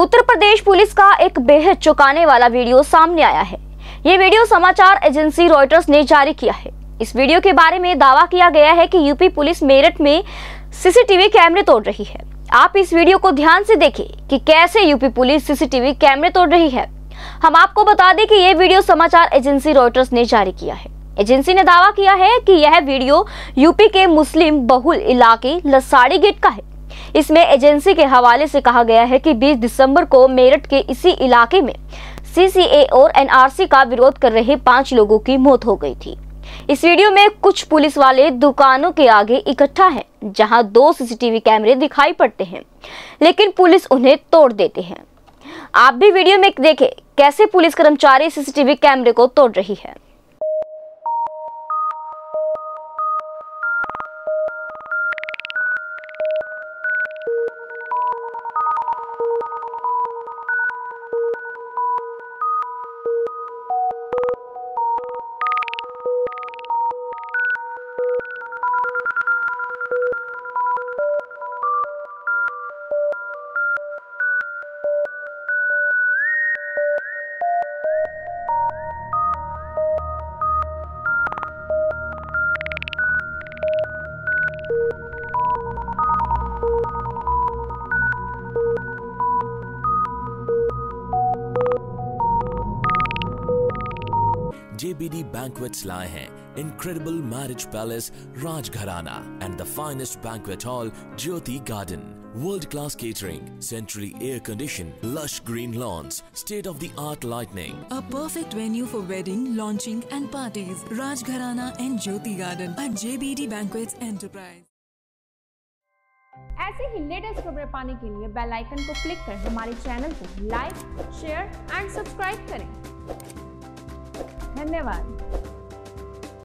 Uttar Pradesh police का एक बेहद चौंकाने वाला वीडियो सामने आया है। ये वीडियो समाचार एजेंसी रॉयटर्स ने जारी किया है। इस वीडियो के बारे में दावा किया गया है कि यूपी पुलिस मेरठ में सीसीटीवी कैमरे तोड़ रही है। आप इस वीडियो को ध्यान से देखें कि कैसे यूपी पुलिस सीसीटीवी कैमरे तोड़ रही है। हम आपको बता दें कि ये वीडियो समाचार एजेंसी रॉयटर्स ने जारी किया है। एजेंसी ने दावा किया है कि यह वीडियो यूपी के मुस्लिम बहुल इलाके लसाड़ी गेट का है। इसमें एजेंसी के हवाले से कहा गया है कि 20 दिसंबर को मेरठ के इसी इलाके में CCA और NRC का विरोध कर रहे 5 लोगों की मौत हो गई थी। इस वीडियो में कुछ पुलिस वाले दुकानों के आगे इकट्ठा है, जहां 2 CCTV कैमरे दिखाई पड़ते हैं, लेकिन पुलिस उन्हें तोड़ देते हैं। आप भी वीडियो में देखें कैसे पुलिस कर्मचारी CCTV कैमरे को तोड़ रही है। JBD Banquets लाए हैं incredible marriage palace Rajgharana and the finest banquet hall Jyoti Garden. World-class catering, centrally air-conditioned, lush green lawns, state-of-the-art lighting. A perfect venue for wedding, launching and parties. Rajgharana and Jyoti Garden at JBD Banquets Enterprise. ऐसे ही latest खबरें पाने के लिए bell icon को click कर हमारे channel को like, share and subscribe करें। धन्यवाद।